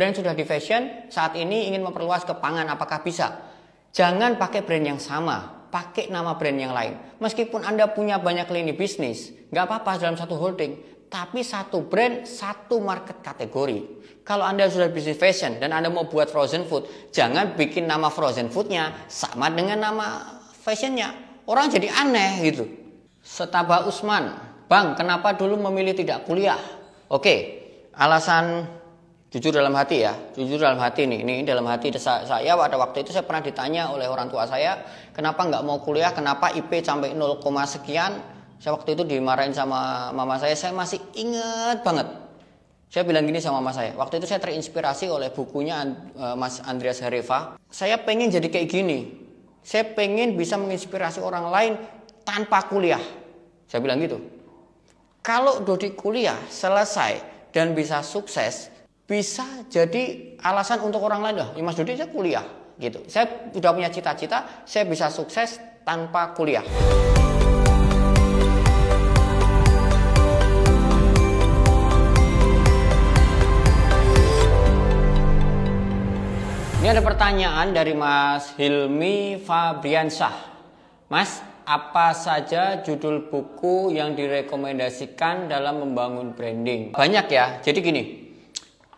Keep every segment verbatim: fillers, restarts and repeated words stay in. Brand sudah di fashion, saat ini ingin memperluas ke pangan, apakah bisa? Jangan pakai brand yang sama, pakai nama brand yang lain. Meskipun Anda punya banyak lini bisnis, nggak apa-apa dalam satu holding, tapi satu brand, satu market kategori. Kalau Anda sudah bisnis fashion dan Anda mau buat frozen food, jangan bikin nama frozen foodnya sama dengan nama fashionnya. Orang jadi aneh gitu. Setaba Usman, Bang, kenapa dulu memilih tidak kuliah? Oke, alasan... Jujur dalam hati ya, jujur dalam hati nih, ini dalam hati saya pada waktu itu saya pernah ditanya oleh orang tua saya, kenapa nggak mau kuliah, kenapa I P sampai nol, sekian, saya waktu itu dimarahin sama mama saya, saya masih inget banget. Saya bilang gini sama mama saya, waktu itu saya terinspirasi oleh bukunya Mas Andreas Heriva, saya pengen jadi kayak gini, saya pengen bisa menginspirasi orang lain tanpa kuliah, saya bilang gitu. Kalau Dodi kuliah selesai dan bisa sukses, bisa jadi alasan untuk orang lain, lah, Mas Dodi saya kuliah gitu. Saya udah punya cita-cita, saya bisa sukses tanpa kuliah. Ini ada pertanyaan dari Mas Hilmi Fabriansyah. Mas, apa saja judul buku yang direkomendasikan dalam membangun branding? Banyak ya, jadi gini.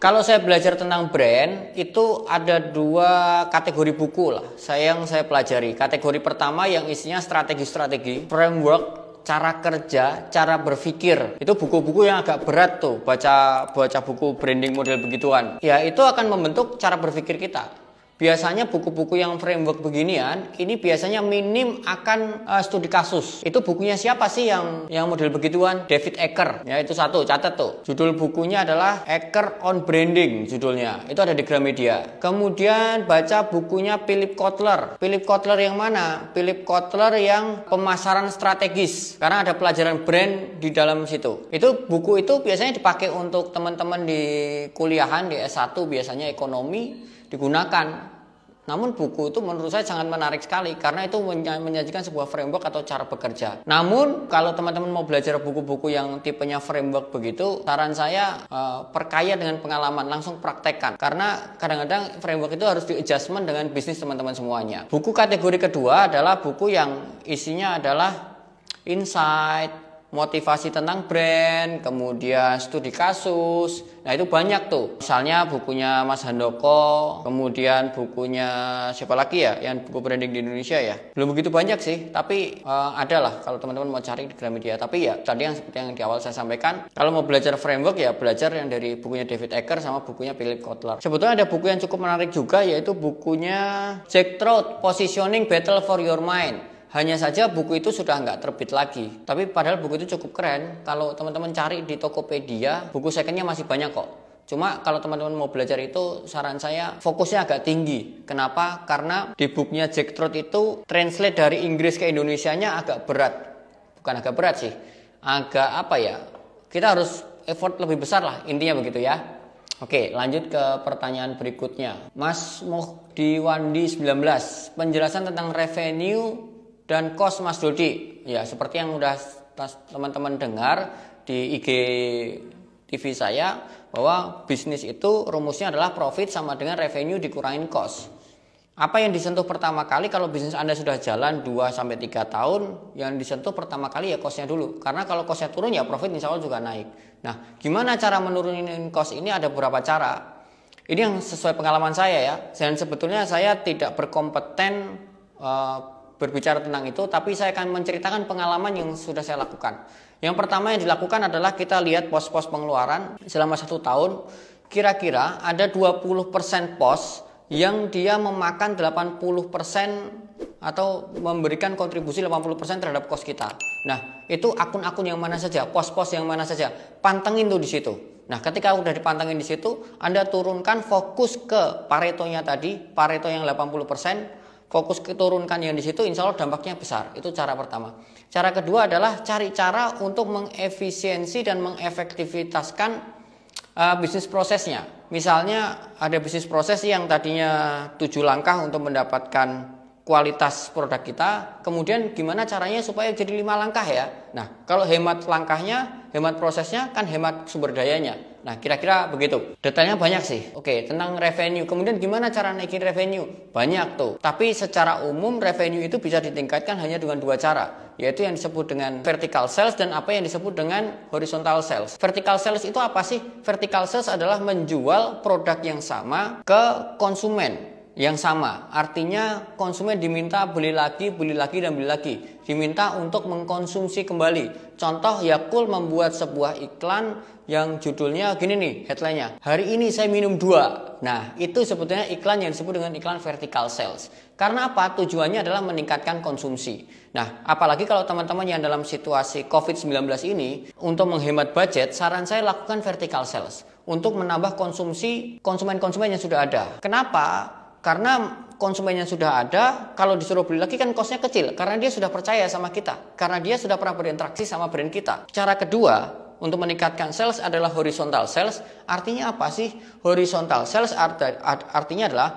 Kalau saya belajar tentang brand, itu ada dua kategori buku lah saya yang saya pelajari. Kategori pertama yang isinya strategi-strategi, framework, cara kerja, cara berpikir. Itu buku-buku yang agak berat tuh, baca baca buku branding model begituan. Ya, itu akan membentuk cara berpikir kita. Biasanya buku-buku yang framework beginian, ini biasanya minim akan uh, studi kasus. Itu bukunya siapa sih yang yang model begituan? David Acker. Ya, itu satu, catat tuh. Judul bukunya adalah Acker on Branding judulnya. Itu ada di Gramedia. Kemudian baca bukunya Philip Kotler. Philip Kotler yang mana? Philip Kotler yang pemasaran strategis. Karena ada pelajaran brand di dalam situ. Itu buku itu biasanya dipakai untuk teman-teman di kuliahan di S satu biasanya ekonomi digunakan. Namun buku itu menurut saya sangat menarik sekali karena itu menyajikan sebuah framework atau cara bekerja. Namun kalau teman-teman mau belajar buku-buku yang tipenya framework begitu, saran saya uh, perkaya dengan pengalaman, langsung praktekkan. Karena kadang-kadang framework itu harus di-adjustment dengan bisnis teman-teman semuanya. Buku kategori kedua adalah buku yang isinya adalah insight, motivasi tentang brand, kemudian studi kasus. Nah itu banyak tuh. Misalnya bukunya Mas Handoko, kemudian bukunya siapa lagi ya, yang buku branding di Indonesia ya. Belum begitu banyak sih, tapi uh, ada lah kalau teman-teman mau cari di Gramedia. Tapi ya tadi yang seperti yang di awal saya sampaikan, kalau mau belajar framework ya belajar yang dari bukunya David Acker sama bukunya Philip Kotler. Sebetulnya ada buku yang cukup menarik juga yaitu bukunya Jack Trout, Positioning Battle for Your Mind. Hanya saja buku itu sudah nggak terbit lagi. Tapi padahal buku itu cukup keren. Kalau teman-teman cari di Tokopedia, buku secondnya masih banyak kok. Cuma kalau teman-teman mau belajar itu, saran saya fokusnya agak tinggi. Kenapa? Karena di bukunya Jack Trout itu translate dari Inggris ke Indonesianya agak berat. Bukan agak berat sih, agak apa ya, kita harus effort lebih besar lah, intinya begitu ya. Oke, lanjut ke pertanyaan berikutnya. Mas Mohdiwandi sembilan belas, penjelasan tentang revenue dan cost Mas Dodi, ya seperti yang udah teman-teman dengar di I G T V saya bahwa bisnis itu rumusnya adalah profit sama dengan revenue dikurangin cost. Apa yang disentuh pertama kali kalau bisnis Anda sudah jalan dua sampai tiga tahun, yang disentuh pertama kali ya costnya dulu. Karena kalau costnya turun ya profit insya Allah juga naik. Nah, gimana cara menurunin cost ini? Ada beberapa cara. Ini yang sesuai pengalaman saya ya. Dan sebetulnya saya tidak berkompeten uh, berbicara tentang itu, tapi saya akan menceritakan pengalaman yang sudah saya lakukan. Yang pertama yang dilakukan adalah kita lihat pos-pos pengeluaran selama satu tahun, kira-kira ada dua puluh persen pos yang dia memakan delapan puluh persen atau memberikan kontribusi delapan puluh persen terhadap kos kita. Nah, itu akun-akun yang mana saja, pos-pos yang mana saja, pantengin tuh di situ. Nah, ketika udah dipantengin di situ, Anda turunkan fokus ke paretonya tadi, pareto yang delapan puluh persen. Fokus keturunkan yang di situ, insya Allah dampaknya besar. Itu cara pertama. Cara kedua adalah cari cara untuk mengefisiensi dan mengefektivitaskan uh, bisnis prosesnya. Misalnya ada bisnis proses yang tadinya tujuh langkah untuk mendapatkan kualitas produk kita, kemudian gimana caranya supaya jadi lima langkah ya. Nah, kalau hemat langkahnya, hemat prosesnya kan hemat sumber dayanya. Nah, kira-kira begitu. Detailnya banyak sih. Oke, tentang revenue. Kemudian gimana cara naikin revenue? Banyak tuh. Tapi secara umum revenue itu bisa ditingkatkan hanya dengan dua cara, yaitu yang disebut dengan vertical sales dan apa yang disebut dengan horizontal sales. Vertical sales itu apa sih? Vertical sales adalah menjual produk yang sama ke konsumen yang sama. Artinya konsumen diminta beli lagi, beli lagi, dan beli lagi. Diminta untuk mengkonsumsi kembali. Contoh, Yakult membuat sebuah iklan yang judulnya gini nih, headline-nya, hari ini saya minum dua. Nah, itu sebetulnya iklan yang disebut dengan iklan vertical sales. Karena apa? Tujuannya adalah meningkatkan konsumsi. Nah, apalagi kalau teman-teman yang dalam situasi covid sembilan belas ini, untuk menghemat budget, saran saya lakukan vertical sales untuk menambah konsumsi konsumen-konsumen yang sudah ada. Kenapa? Karena konsumen yang sudah ada, kalau disuruh beli lagi kan kosnya kecil, karena dia sudah percaya sama kita, karena dia sudah pernah berinteraksi sama brand kita. Cara kedua untuk meningkatkan sales adalah horizontal sales. Artinya apa sih? Horizontal sales art- artinya adalah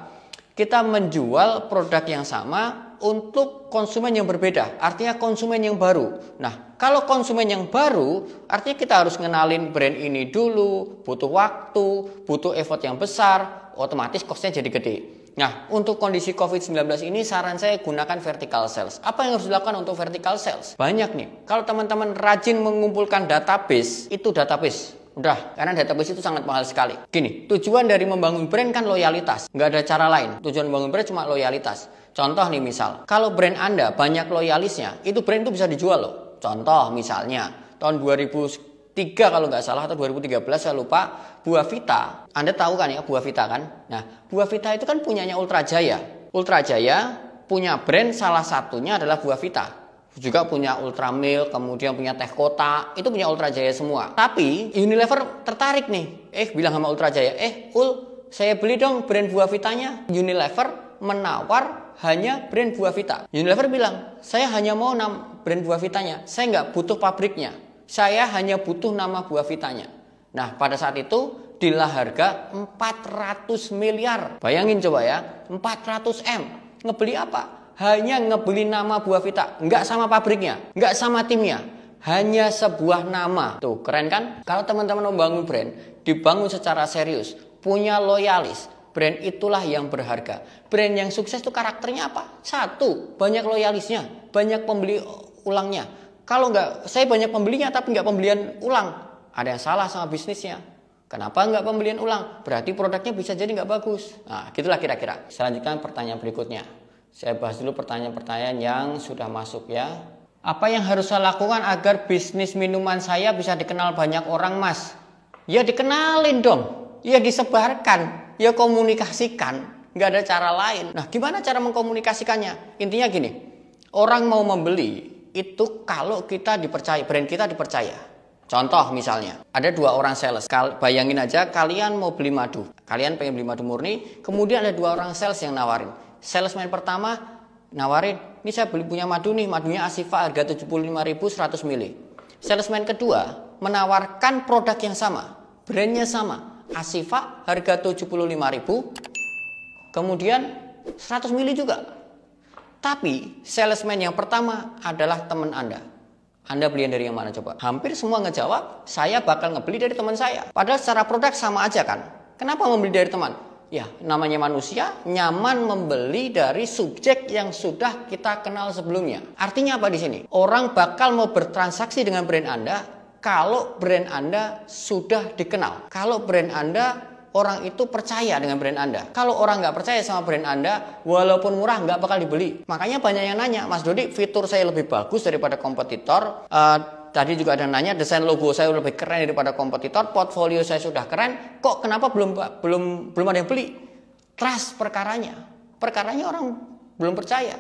kita menjual produk yang sama untuk konsumen yang berbeda, artinya konsumen yang baru. Nah, kalau konsumen yang baru, artinya kita harus ngenalin brand ini dulu, butuh waktu, butuh effort yang besar, otomatis kosnya jadi gede. Nah, untuk kondisi covid sembilan belas ini saran saya gunakan vertical sales. Apa yang harus dilakukan untuk vertical sales? Banyak nih. Kalau teman-teman rajin mengumpulkan database, itu database. Udah, karena database itu sangat mahal sekali. Gini, tujuan dari membangun brand kan loyalitas. Nggak ada cara lain. Tujuan membangun brand cuma loyalitas. Contoh nih misal, kalau brand Anda banyak loyalisnya, itu brand itu bisa dijual loh. Contoh misalnya, tahun dua ribu tiga kalau nggak salah, atau dua ribu tiga belas saya lupa, Buavita, Anda tahu kan ya Buavita kan? Nah, Buavita itu kan punyanya Ultra Jaya. Ultra Jaya punya brand, salah satunya adalah Buavita. Juga punya Ultra Milk, kemudian punya Teh Kota, itu punya Ultra Jaya semua. Tapi Unilever tertarik nih, eh bilang sama Ultra Jaya, eh Ul, saya beli dong brand Buavitanya. Unilever menawar hanya brand Buavita. Unilever bilang, saya hanya mau enam brand Buavitanya, saya nggak butuh pabriknya. Saya hanya butuh nama Buavitanya. Nah, pada saat itu deal harga empat ratus miliar. Bayangin coba ya, empat ratus M. Ngebeli apa? Hanya ngebeli nama Buavita. Nggak sama pabriknya, nggak sama timnya. Hanya sebuah nama. Tuh, keren kan? Kalau teman-teman membangun brand, dibangun secara serius, punya loyalis. Brand itulah yang berharga. Brand yang sukses itu karakternya apa? Satu, banyak loyalisnya, banyak pembeli ulangnya. Kalau nggak, saya banyak pembelinya tapi nggak pembelian ulang, ada yang salah sama bisnisnya. Kenapa nggak pembelian ulang? Berarti produknya bisa jadi nggak bagus. Nah, gitulah kira-kira. Saya lanjutkan pertanyaan berikutnya. Saya bahas dulu pertanyaan-pertanyaan yang sudah masuk ya. Apa yang harus saya lakukan agar bisnis minuman saya bisa dikenal banyak orang, Mas? Ya dikenalin dong. Ya disebarkan. Ya komunikasikan. Nggak ada cara lain. Nah, gimana cara mengkomunikasikannya? Intinya gini, orang mau membeli itu kalau kita dipercaya, brand kita dipercaya. Contoh misalnya, ada dua orang sales. Kal- bayangin aja kalian mau beli madu. Kalian pengen beli madu murni, kemudian ada dua orang sales yang nawarin. Salesman pertama nawarin, ini saya beli punya madu nih, madunya Asifa harga tujuh puluh lima ribu seratus mililiter. Salesman kedua menawarkan produk yang sama, brandnya sama, Asifa harga tujuh puluh lima ribu, kemudian seratus mililiter juga. Tapi salesman yang pertama adalah teman Anda. Anda beliin dari yang mana coba? Hampir semua ngejawab, saya bakal ngebeli dari teman saya. Padahal secara produk sama aja kan? Kenapa membeli dari teman? Ya, namanya manusia nyaman membeli dari subjek yang sudah kita kenal sebelumnya. Artinya apa di sini? Orang bakal mau bertransaksi dengan brand Anda kalau brand Anda sudah dikenal. Kalau brand Anda, orang itu percaya dengan brand Anda. Kalau orang nggak percaya sama brand Anda, walaupun murah nggak bakal dibeli. Makanya banyak yang nanya, Mas Dodi, fitur saya lebih bagus daripada kompetitor. Uh, tadi juga ada yang nanya, desain logo saya lebih keren daripada kompetitor. Portfolio saya sudah keren. Kok kenapa belum belum belum ada yang beli? Trust perkaranya. Perkaranya orang belum percaya.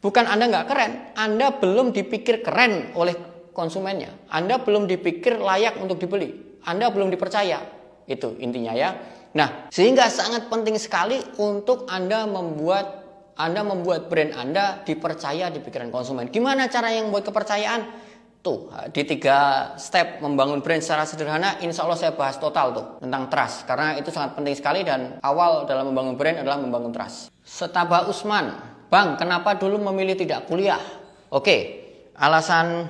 Bukan Anda nggak keren, Anda belum dipikir keren oleh konsumennya. Anda belum dipikir layak untuk dibeli. Anda belum dipercaya. Itu intinya ya. Nah, sehingga sangat penting sekali untuk Anda membuat Anda membuat brand Anda dipercaya di pikiran konsumen. Gimana cara yang membuat kepercayaan? Tuh, di tiga step membangun brand secara sederhana, insya Allah saya bahas total tuh tentang trust. Karena itu sangat penting sekali dan awal dalam membangun brand adalah membangun trust. Setaba Usman, Bang, kenapa dulu memilih tidak kuliah? Oke, alasan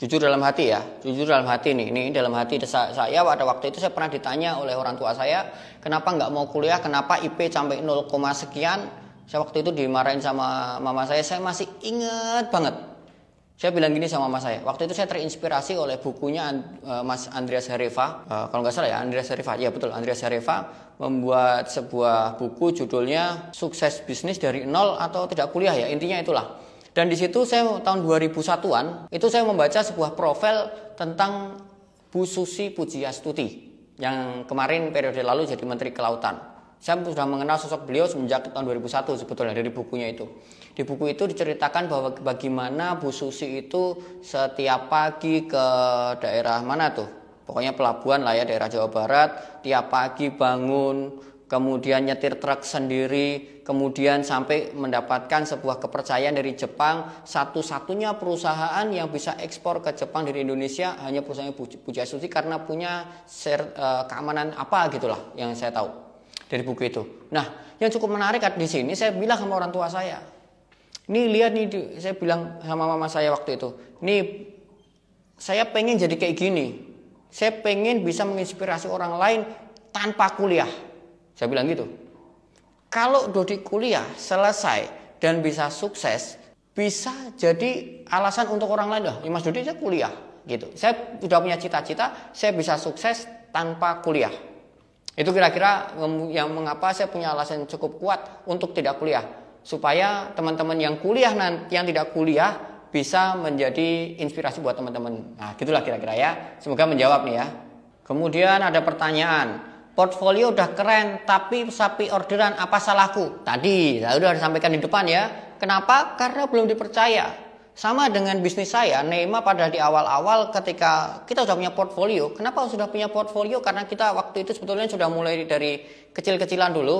Jujur dalam hati ya, jujur dalam hati nih. Ini dalam hati saya, pada waktu itu saya pernah ditanya oleh orang tua saya, kenapa nggak mau kuliah, kenapa I P sampai nol, sekian. Saya waktu itu dimarahin sama mama saya, saya masih inget banget. Saya bilang gini sama mama saya, waktu itu saya terinspirasi oleh bukunya uh, Mas Andreas Heriva, uh, kalau nggak salah ya, Andreas Heriva, ya betul, Andreas Heriva membuat sebuah buku judulnya Sukses Bisnis dari Nol atau Tidak Kuliah ya, intinya itulah. Dan di situ saya tahun dua ribu satuan, itu saya membaca sebuah profil tentang Bu Susi Pujiastuti, yang kemarin periode lalu jadi Menteri Kelautan. Saya sudah mengenal sosok beliau semenjak tahun dua ribu satu sebetulnya dari bukunya itu. Di buku itu diceritakan bahwa bagaimana Bu Susi itu setiap pagi ke daerah mana tuh, pokoknya pelabuhan lah ya, daerah Jawa Barat, tiap pagi bangun, kemudian nyetir truk sendiri, kemudian sampai mendapatkan sebuah kepercayaan dari Jepang. Satu-satunya perusahaan yang bisa ekspor ke Jepang dari Indonesia hanya perusahaan Pujiastuti karena punya share, uh, keamanan apa gitulah yang saya tahu dari buku itu. Nah, yang cukup menarik di sini, saya bilang sama orang tua saya, nih lihat nih, saya bilang sama mama saya waktu itu, nih saya pengen jadi kayak gini, saya pengen bisa menginspirasi orang lain tanpa kuliah. Saya bilang gitu. Kalau Dodi kuliah selesai dan bisa sukses, bisa jadi alasan untuk orang lain, lah, ya Mas Dodi saya kuliah gitu. Saya sudah punya cita-cita, saya bisa sukses tanpa kuliah. Itu kira-kira yang mengapa saya punya alasan cukup kuat untuk tidak kuliah. Supaya teman-teman yang kuliah, yang tidak kuliah bisa menjadi inspirasi buat teman-teman. Nah, gitulah kira-kira ya. Semoga menjawab nih ya. Kemudian ada pertanyaan. Portfolio udah keren, tapi sapi orderan, apa salahku? Tadi, saya sudah sampaikan di depan ya. Kenapa? Karena belum dipercaya. Sama dengan bisnis saya, Neima pada di awal-awal ketika kita sudah punya portfolio. Kenapa sudah punya portfolio? Karena kita waktu itu sebetulnya sudah mulai dari kecil-kecilan dulu.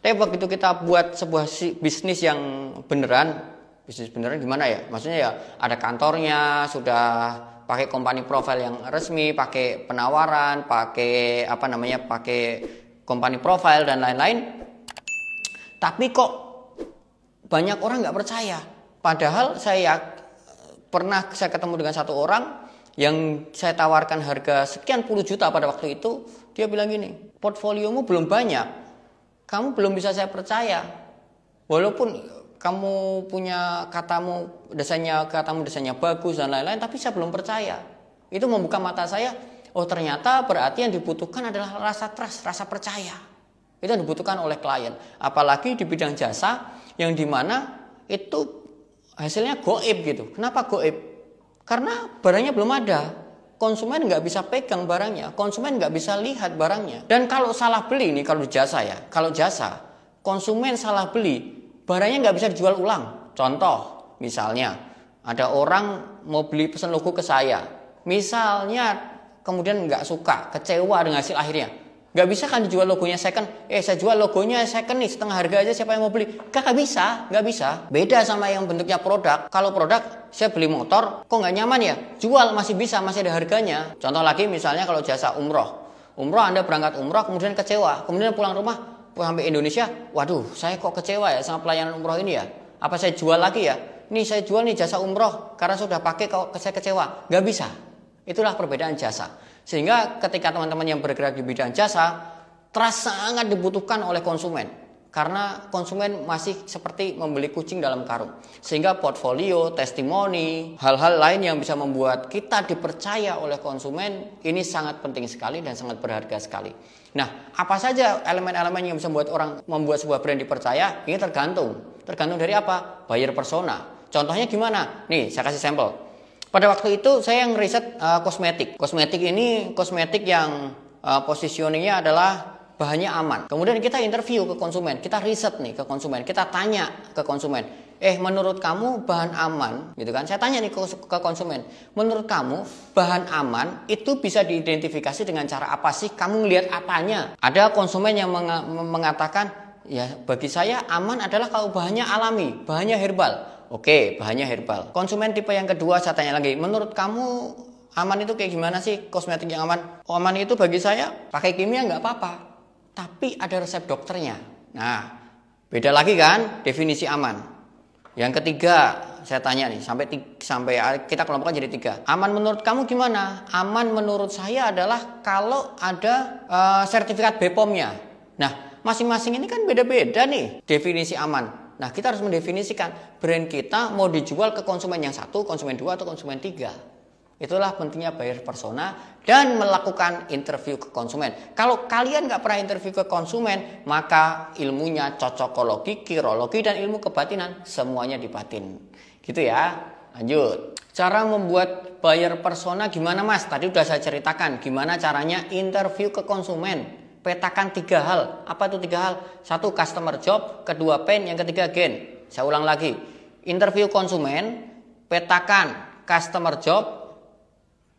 Tapi begitu kita buat sebuah bisnis yang beneran, bisnis beneran gimana ya? Maksudnya ya ada kantornya, sudah pakai company profile yang resmi, pakai penawaran, pakai apa namanya, pakai company profile dan lain-lain. Tapi kok banyak orang nggak percaya. Padahal saya pernah saya ketemu dengan satu orang yang saya tawarkan harga sekian puluh juta pada waktu itu. Dia bilang gini, portfoliomu belum banyak, kamu belum bisa saya percaya. Walaupun kamu punya katamu desainnya, katamu desainnya bagus dan lain-lain, tapi saya belum percaya. Itu membuka mata saya, oh ternyata berarti yang dibutuhkan adalah rasa trust, rasa percaya. Itu yang dibutuhkan oleh klien. Apalagi di bidang jasa yang dimana itu hasilnya goib gitu. Kenapa goib? Karena barangnya belum ada. Konsumen nggak bisa pegang barangnya. Konsumen nggak bisa lihat barangnya. Dan kalau salah beli nih, kalau jasa ya. Kalau jasa, konsumen salah beli, barangnya nggak bisa dijual ulang. Contoh, misalnya ada orang mau beli pesan logo ke saya. Misalnya kemudian nggak suka, kecewa dengan hasil akhirnya. Nggak bisa kan dijual logonya second. Eh saya jual logonya second nih, setengah harga aja, siapa yang mau beli? Kakak bisa, nggak bisa. Beda sama yang bentuknya produk. Kalau produk, saya beli motor, kok nggak nyaman ya? Jual, masih bisa, masih ada harganya. Contoh lagi misalnya kalau jasa umroh. Umroh, Anda berangkat umroh, kemudian kecewa. Kemudian pulang rumah, sampai Indonesia, waduh, saya kok kecewa ya sama pelayanan umroh ini ya? Apa saya jual lagi ya? Nih, saya jual nih jasa umroh, karena sudah pakai kok saya kecewa. Nggak bisa. Itulah perbedaan jasa. Sehingga ketika teman-teman yang bergerak di bidang jasa, trust sangat dibutuhkan oleh konsumen. Karena konsumen masih seperti membeli kucing dalam karung. Sehingga portfolio, testimoni, hal-hal lain yang bisa membuat kita dipercaya oleh konsumen, ini sangat penting sekali dan sangat berharga sekali. Nah, apa saja elemen-elemen yang bisa membuat orang membuat sebuah brand dipercaya? Ini tergantung. Tergantung dari apa? Buyer persona. Contohnya gimana? Nih, saya kasih sampel. Pada waktu itu saya ngeriset uh, kosmetik. Kosmetik ini kosmetik yang uh, positioningnya adalah bahannya aman. Kemudian kita interview ke konsumen, kita riset nih ke konsumen, kita tanya ke konsumen. Eh menurut kamu bahan aman, gitu kan? Saya tanya nih ke, ke konsumen. Menurut kamu bahan aman itu bisa diidentifikasi dengan cara apa sih? Kamu ngelihat apanya? Ada konsumen yang menga mengatakan, ya bagi saya aman adalah kalau bahannya alami, bahannya herbal. Oke, bahannya herbal. Konsumen tipe yang kedua saya tanya lagi, menurut kamu aman itu kayak gimana sih kosmetik yang aman? Oh, aman itu bagi saya pakai kimia nggak apa-apa, tapi ada resep dokternya. Nah, beda lagi kan definisi aman. Yang ketiga, saya tanya nih, sampai sampai kita kelompokkan jadi tiga. Aman menurut kamu gimana? Aman menurut saya adalah kalau ada uh, sertifikat B P O M-nya. Nah, masing-masing ini kan beda-beda nih definisi aman. Nah, kita harus mendefinisikan brand kita mau dijual ke konsumen yang satu, konsumen dua, atau konsumen tiga. Itulah pentingnya buyer persona dan melakukan interview ke konsumen. Kalau kalian nggak pernah interview ke konsumen, maka ilmunya cocokologi, kirologi, dan ilmu kebatinan semuanya dibatin. Gitu ya. Lanjut. Cara membuat buyer persona gimana, Mas? Tadi udah saya ceritakan gimana caranya interview ke konsumen. Petakan tiga hal. Apa itu tiga hal? Satu, customer job. Kedua, pain. Yang ketiga, gain. Saya ulang lagi. Interview konsumen, petakan customer job,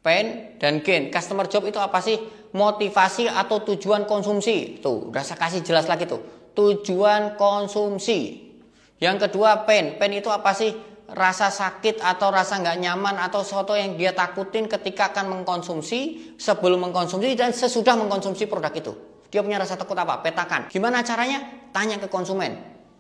pain, dan gain. Customer job itu apa sih? Motivasi atau tujuan konsumsi. Tuh, udah saya kasih jelas lagi tuh. Tujuan konsumsi. Yang kedua, pain. Pain itu apa sih? Rasa sakit atau rasa nggak nyaman atau sesuatu yang dia takutin ketika akan mengkonsumsi, sebelum mengkonsumsi, dan sesudah mengkonsumsi produk itu. Dia punya rasa takut apa? Petakan. Gimana caranya? Tanya ke konsumen.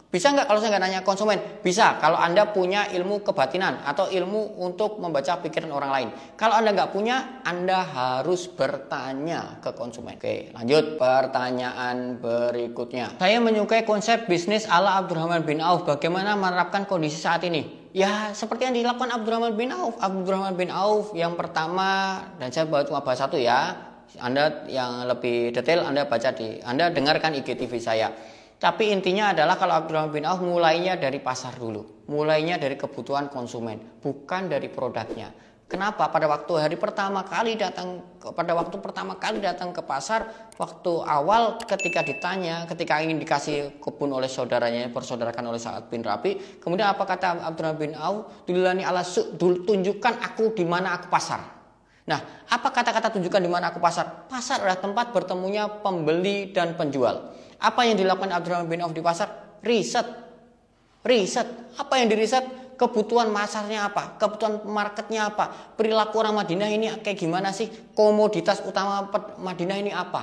Bisa nggak kalau saya nggak nanya konsumen? Bisa kalau Anda punya ilmu kebatinan atau ilmu untuk membaca pikiran orang lain. Kalau Anda nggak punya, Anda harus bertanya ke konsumen. Oke, lanjut. Pertanyaan berikutnya. Saya menyukai konsep bisnis ala Abdurrahman bin Auf. Bagaimana menerapkan kondisi saat ini? Ya, seperti yang dilakukan Abdurrahman bin Auf. Abdurrahman bin Auf yang pertama, dan saya cuma bahas satu ya. Anda yang lebih detail, Anda baca di, Anda dengarkan I G T V saya. Tapi intinya adalah kalau Abdurrahman bin Auf mulainya dari pasar dulu. Mulainya dari kebutuhan konsumen, bukan dari produknya. Kenapa? Pada waktu hari pertama kali datang, pada waktu pertama kali datang ke pasar, waktu awal ketika ditanya, ketika ingin dikasih kebun oleh saudaranya, persaudarakan oleh Sa'ad bin Rabi, kemudian apa kata Abdurrahman bin Auf? Dulani ala su, dul, tunjukkan aku di mana aku pasar. Nah, apa kata-kata tunjukkan di mana aku pasar? Pasar adalah tempat bertemunya pembeli dan penjual. Apa yang dilakukan Abdurrahman bin Auf di pasar? Riset. Riset. Apa yang diriset? Kebutuhan pasarnya apa? Kebutuhan marketnya apa? Perilaku orang Madinah ini kayak gimana sih? Komoditas utama Madinah ini apa?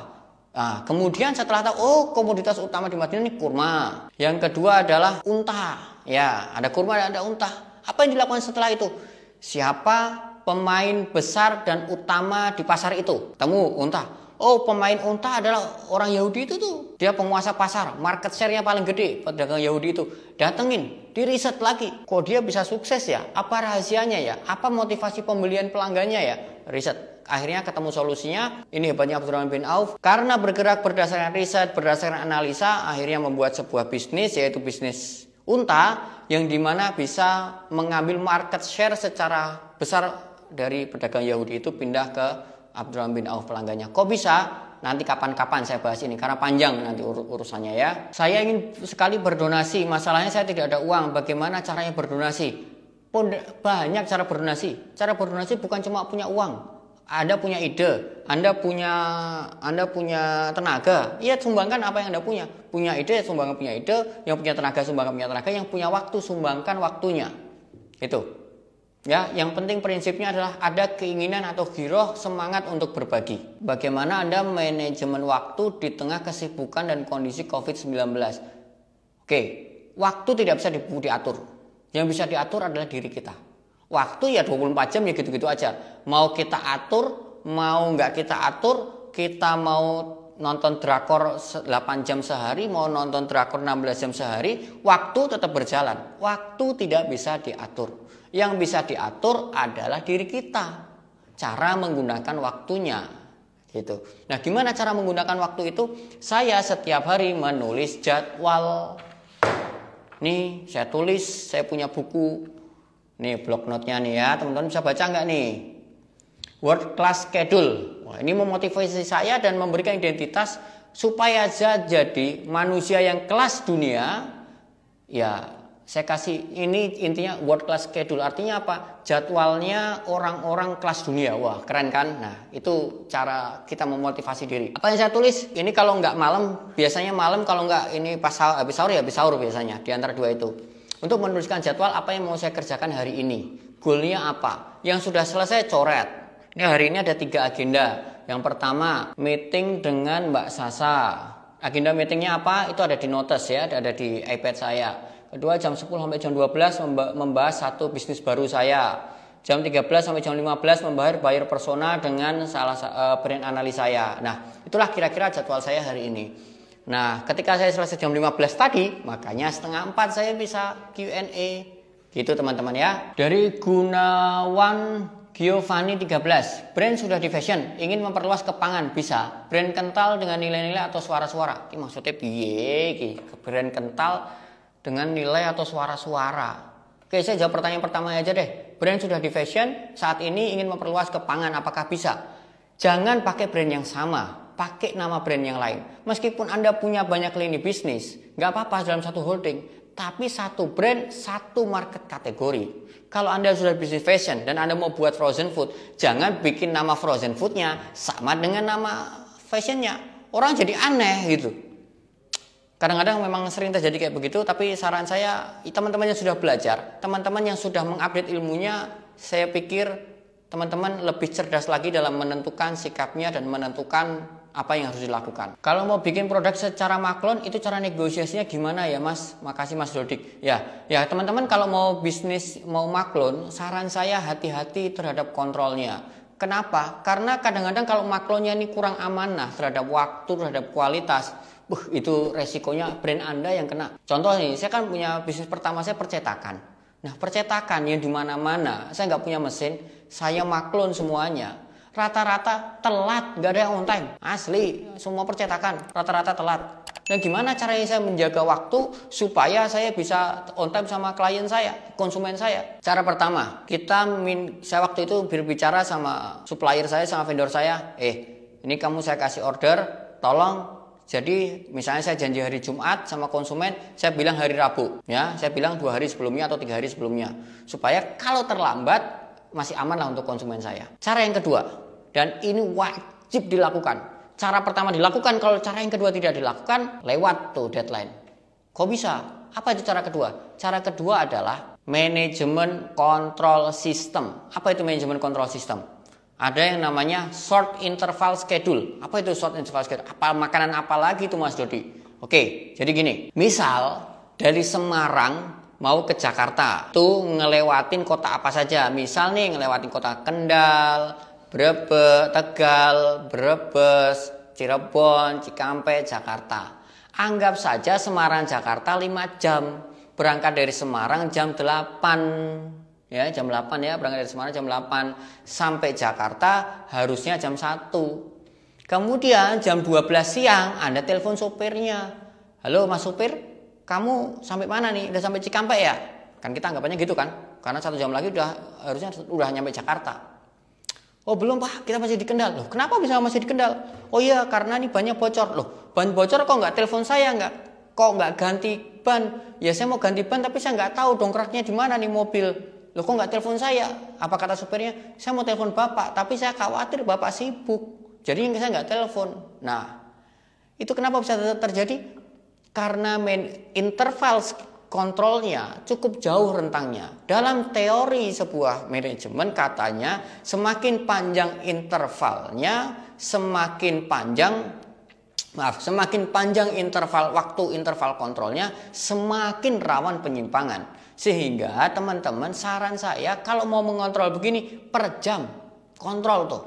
Nah, kemudian setelah tahu, oh komoditas utama di Madinah ini kurma. Yang kedua adalah unta. Ya, ada kurma dan ada unta. Apa yang dilakukan setelah itu? Siapa pemain besar dan utama di pasar itu? Temu unta. Oh, pemain unta adalah orang Yahudi itu tuh. Dia penguasa pasar, market share-nya paling gede pedagang Yahudi itu. Datengin. Di riset lagi, kok dia bisa sukses ya? Apa rahasianya ya? Apa motivasi pembelian pelanggannya ya? Riset. Akhirnya ketemu solusinya. Ini hebatnya Abdurrahman bin Auf. Karena bergerak berdasarkan riset, berdasarkan analisa, akhirnya membuat sebuah bisnis, yaitu bisnis unta, yang dimana bisa mengambil market share secara besar dari pedagang Yahudi itu pindah ke Abdurrahman bin Auf pelanggannya. Kok bisa? Nanti kapan-kapan saya bahas ini, karena panjang nanti ur urusannya ya. Saya ingin sekali berdonasi, masalahnya saya tidak ada uang. Bagaimana caranya berdonasi? Banyak cara berdonasi. Cara berdonasi bukan cuma punya uang. Anda punya ide, Anda punya Anda punya tenaga, ya sumbangkan apa yang Anda punya. Punya ide, sumbangkan punya ide. Yang punya tenaga, sumbangkan punya tenaga. Yang punya waktu, sumbangkan waktunya. Itu. Ya, yang penting prinsipnya adalah ada keinginan atau giroh, semangat untuk berbagi. Bagaimana Anda manajemen waktu di tengah kesibukan dan kondisi COVID sembilan belas? Oke, waktu tidak bisa diatur. Yang bisa diatur adalah diri kita. Waktu ya dua puluh empat jam ya gitu-gitu aja. Mau kita atur, mau nggak kita atur, kita mau nonton drakor delapan jam sehari, mau nonton drakor enam belas jam sehari, waktu tetap berjalan. Waktu tidak bisa diatur. Yang bisa diatur adalah diri kita, cara menggunakan waktunya, gitu. Nah, gimana cara menggunakan waktu itu? Saya setiap hari menulis jadwal. Nih, saya tulis, saya punya buku. Nih, blog note-nya nih ya, teman-teman bisa baca nggak nih? World Class Schedule. Wah, ini memotivasi saya dan memberikan identitas supaya saya jadi manusia yang kelas dunia. Ya. Saya kasih ini intinya world class schedule, artinya apa? Jadwalnya orang-orang kelas dunia. Wah, keren kan? Nah, itu cara kita memotivasi diri. Apa yang saya tulis? Ini kalau nggak malam, biasanya malam kalau nggak ini pas habis sahur ya habis sahur biasanya, di antara dua itu. Untuk menuliskan jadwal apa yang mau saya kerjakan hari ini. Goalnya apa? Yang sudah selesai coret. Ini hari ini ada tiga agenda. Yang pertama, meeting dengan Mbak Sasa. Agenda meetingnya apa? Itu ada di notes ya, ada di iPad saya. Kedua jam sepuluh sampai jam dua belas membahas satu bisnis baru saya. Jam tiga belas sampai jam lima belas membahas buyer persona dengan salah brand analis saya. Nah, itulah kira-kira jadwal saya hari ini. Nah, ketika saya selesai jam lima belas tadi, makanya setengah empat saya bisa Q and A. Gitu teman-teman ya. Dari Gunawan Giovanni tiga belas, brand sudah di fashion, ingin memperluas ke pangan, bisa. Brand kental dengan nilai-nilai atau suara-suara. Ini maksudnya piye? Brand kental dengan nilai atau suara-suara. Oke, saya jawab pertanyaan pertama aja deh. Brand sudah di fashion, saat ini ingin memperluas ke pangan, apakah bisa? Jangan pakai brand yang sama, pakai nama brand yang lain. Meskipun Anda punya banyak lini bisnis, nggak apa-apa dalam satu holding. Tapi satu brand, satu market kategori. Kalau Anda sudah bisnis fashion dan Anda mau buat frozen food, jangan bikin nama frozen foodnya sama dengan nama fashionnya. Orang jadi aneh gitu. Kadang-kadang memang sering terjadi kayak begitu, tapi saran saya, teman-teman yang sudah belajar, teman-teman yang sudah mengupdate ilmunya, saya pikir teman-teman lebih cerdas lagi dalam menentukan sikapnya dan menentukan apa yang harus dilakukan. Kalau mau bikin produk secara maklon, itu cara negosiasinya gimana ya mas? Makasih mas Dodik. Ya, ya teman-teman kalau mau bisnis, mau maklon, saran saya hati-hati terhadap kontrolnya. Kenapa? Karena kadang-kadang kalau maklonnya ini kurang amanah terhadap waktu, terhadap kualitas, buh, itu resikonya brand Anda yang kena. Contoh nih, saya kan punya bisnis pertama saya percetakan. Nah, percetakan yang di mana-mana, saya nggak punya mesin, saya maklon semuanya. Rata-rata telat, nggak ada yang on time. Asli, semua percetakan rata-rata telat. Dan gimana caranya saya menjaga waktu supaya saya bisa on time sama klien saya, konsumen saya? Cara pertama, kita min saya waktu itu berbicara sama supplier saya, sama vendor saya. Eh, ini kamu saya kasih order, tolong. Jadi misalnya saya janji hari Jumat sama konsumen, saya bilang hari Rabu, ya, saya bilang dua hari sebelumnya atau tiga hari sebelumnya, supaya kalau terlambat masih aman lah untuk konsumen saya. Cara yang kedua, dan ini wajib dilakukan. Cara pertama dilakukan, kalau cara yang kedua tidak dilakukan, lewat tuh deadline. Kok bisa? Apa itu cara kedua? Cara kedua adalah manajemen kontrol sistem. Apa itu manajemen kontrol sistem? Ada yang namanya short interval schedule. Apa itu short interval schedule? Apa makanan apa lagi itu Mas Dodi? Oke, jadi gini. Misal dari Semarang mau ke Jakarta, tuh ngelewatin kota apa saja. Misal nih ngelewatin kota Kendal, Brebes, Tegal, Brebes, Cirebon, Cikampek, Jakarta. Anggap saja Semarang Jakarta lima jam. Berangkat dari Semarang jam delapan. Ya, jam delapan ya, berangkat dari Semarang jam delapan sampai Jakarta harusnya jam satu. Kemudian jam dua belas siang Anda telepon sopirnya. "Halo Mas sopir, kamu sampai mana nih? Udah sampai Cikampek ya?" Kan kita anggapannya gitu kan, karena satu jam lagi udah harusnya udah nyampe Jakarta. "Oh belum pak, kita masih di Kendal." "Loh kenapa bisa masih di Kendal?" "Oh iya karena ini bannya bocor." "Loh ban bocor kok nggak telepon saya, nggak kok nggak ganti ban?" "Ya saya mau ganti ban tapi saya nggak tahu dongkraknya di mana nih mobil." "Loh kok nggak telepon saya?" Apa kata supirnya? "Saya mau telepon bapak tapi saya khawatir bapak sibuk, jadi saya nggak telepon." Nah itu kenapa bisa terjadi? Karena main interval kontrolnya cukup jauh rentangnya. Dalam teori sebuah manajemen katanya semakin panjang intervalnya, semakin panjang maaf, semakin panjang interval waktu interval kontrolnya, semakin rawan penyimpangan. Sehingga teman-teman saran saya kalau mau mengontrol begini per jam, kontrol tuh.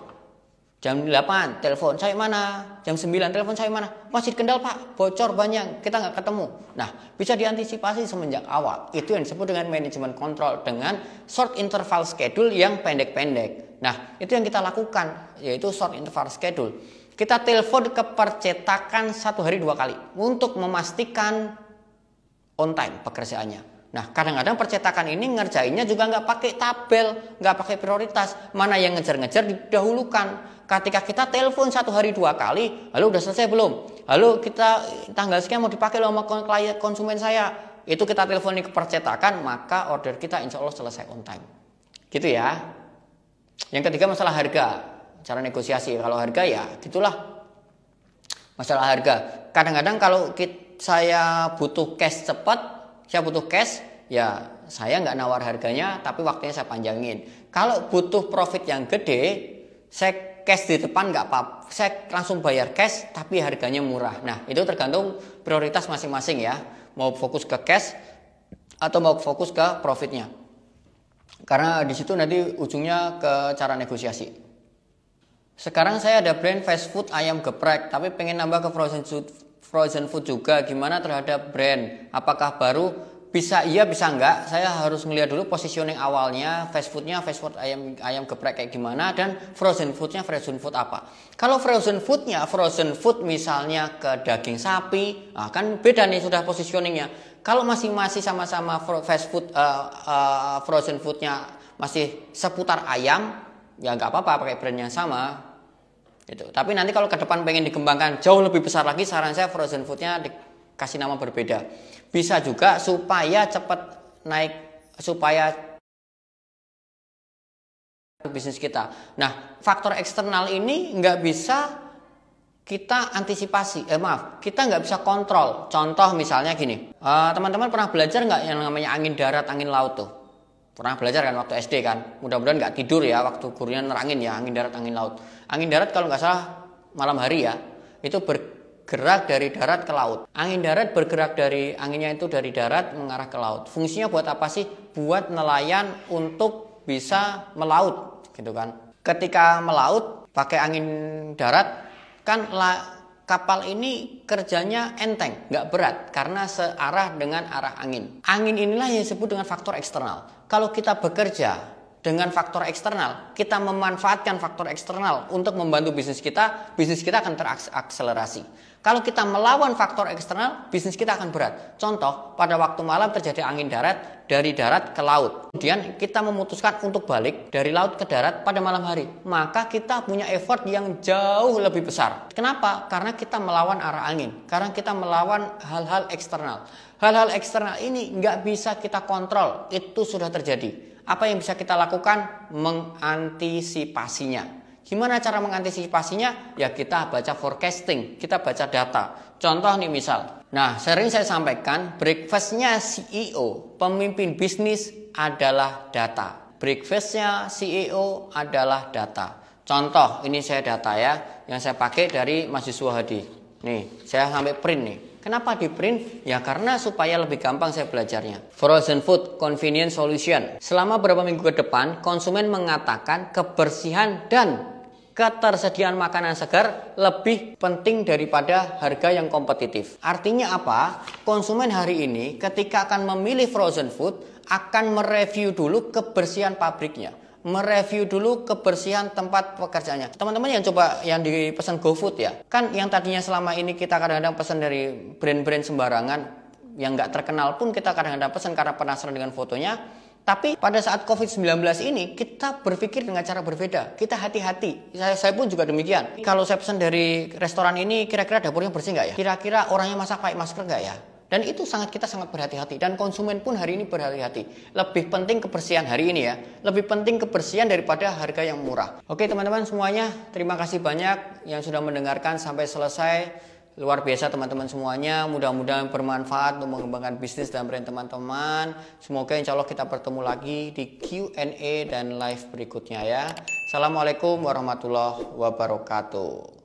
Jam delapan, telepon saya mana? Jam sembilan, telepon saya mana? "Masih Kendal pak, bocor banyak, kita nggak ketemu." Nah, bisa diantisipasi semenjak awal. Itu yang disebut dengan manajemen kontrol, dengan short interval schedule yang pendek-pendek. Nah, itu yang kita lakukan, yaitu short interval schedule. Kita telepon ke percetakan satu hari dua kali, untuk memastikan on time pekerjaannya. Nah, kadang-kadang percetakan ini ngerjainnya juga nggak pakai tabel, nggak pakai prioritas. Mana yang ngejar-ngejar didahulukan. Ketika kita telepon satu hari dua kali, "Halo, udah selesai belum? Halo, kita tanggal sekian mau dipakai loh sama klien konsumen saya." Itu kita teleponin ke percetakan, maka order kita insya Allah selesai on time. Gitu ya. Yang ketiga masalah harga, cara negosiasi. Kalau harga ya gitulah. Masalah harga. Kadang-kadang kalau kita, saya butuh cash cepat, saya butuh cash, ya saya nggak nawar harganya, tapi waktunya saya panjangin. Kalau butuh profit yang gede, saya cash di depan nggak apa-apa. Saya langsung bayar cash, tapi harganya murah. Nah, itu tergantung prioritas masing-masing ya. Mau fokus ke cash, atau mau fokus ke profitnya? Karena di situ nanti ujungnya ke cara negosiasi. Sekarang saya ada brand fast food ayam geprek, tapi pengen nambah ke frozen food, frozen food juga. Gimana terhadap brand? Apakah baru? Bisa iya, bisa enggak. Saya harus melihat dulu positioning awalnya, fast foodnya, fast food ayam ayam geprek kayak gimana, dan frozen foodnya, frozen food apa. Kalau frozen foodnya, frozen food misalnya ke daging sapi, nah kan beda nih sudah positioningnya. Kalau masing-masing sama-sama fast food, uh, uh, frozen foodnya masih seputar ayam, ya nggak apa-apa pakai brand yang sama. Gitu. Tapi nanti kalau ke depan pengen dikembangkan jauh lebih besar lagi, saran saya frozen foodnya dikasih nama berbeda. Bisa juga supaya cepat naik, supaya bisnis kita. Nah, faktor eksternal ini nggak bisa kita antisipasi. Eh maaf, kita nggak bisa kontrol. Contoh misalnya gini, uh, teman-teman pernah belajar nggak yang namanya angin darat, angin laut tuh? Pernah belajar kan waktu S D kan? Mudah-mudahan nggak tidur ya waktu gurunya nerangin ya angin darat, angin laut. Angin darat kalau nggak salah malam hari ya, itu bergerak dari darat ke laut. Angin darat bergerak dari, anginnya itu dari darat mengarah ke laut. Fungsinya buat apa sih? Buat nelayan untuk bisa melaut gitu kan. Ketika melaut pakai angin darat kan la, kapal ini kerjanya enteng, nggak berat karena searah dengan arah angin. Angin inilah yang disebut dengan faktor eksternal. Kalau kita bekerja dengan faktor eksternal, kita memanfaatkan faktor eksternal untuk membantu bisnis kita, bisnis kita akan terakselerasi. Kalau kita melawan faktor eksternal, bisnis kita akan berat. Contoh, pada waktu malam terjadi angin darat dari darat ke laut. Kemudian kita memutuskan untuk balik dari laut ke darat pada malam hari. Maka kita punya effort yang jauh lebih besar. Kenapa? Karena kita melawan arah angin. Karena kita melawan hal-hal eksternal. Hal-hal eksternal ini nggak bisa kita kontrol. Itu sudah terjadi. Apa yang bisa kita lakukan? Mengantisipasinya. Gimana cara mengantisipasinya? Ya kita baca forecasting, kita baca data. Contoh nih misal, nah sering saya sampaikan, breakfastnya C E O, pemimpin bisnis adalah data. Breakfastnya C E O adalah data. Contoh, ini saya data ya, yang saya pakai dari Mas Yuswadi. Nih, saya sampai print nih. Kenapa di print? Ya karena supaya lebih gampang saya belajarnya. Frozen food convenient solution. Selama beberapa minggu ke depan, konsumen mengatakan kebersihan dan ketersediaan makanan segar lebih penting daripada harga yang kompetitif. Artinya apa? Konsumen hari ini ketika akan memilih frozen food, akan mereview dulu kebersihan pabriknya. Mereview dulu kebersihan tempat pekerjaannya. Teman-teman yang coba yang dipesan GoFood ya, kan yang tadinya selama ini kita kadang-kadang pesan dari brand-brand sembarangan yang nggak terkenal pun kita kadang-kadang pesan karena penasaran dengan fotonya. Tapi pada saat covid sembilan belas ini kita berpikir dengan cara berbeda. Kita hati-hati. Saya, saya pun juga demikian. Kalau saya pesan dari restoran ini, kira-kira dapurnya bersih nggak ya? Kira-kira orangnya masak pakai masker nggak ya? Dan itu sangat kita sangat berhati-hati. Dan konsumen pun hari ini berhati-hati. Lebih penting kebersihan hari ini ya. Lebih penting kebersihan daripada harga yang murah. Oke teman-teman semuanya. Terima kasih banyak yang sudah mendengarkan sampai selesai. Luar biasa teman-teman semuanya. Mudah-mudahan bermanfaat untuk mengembangkan bisnis dan brand teman-teman. Semoga insya Allah kita bertemu lagi di Q and A dan live berikutnya ya. Assalamualaikum warahmatullahi wabarakatuh.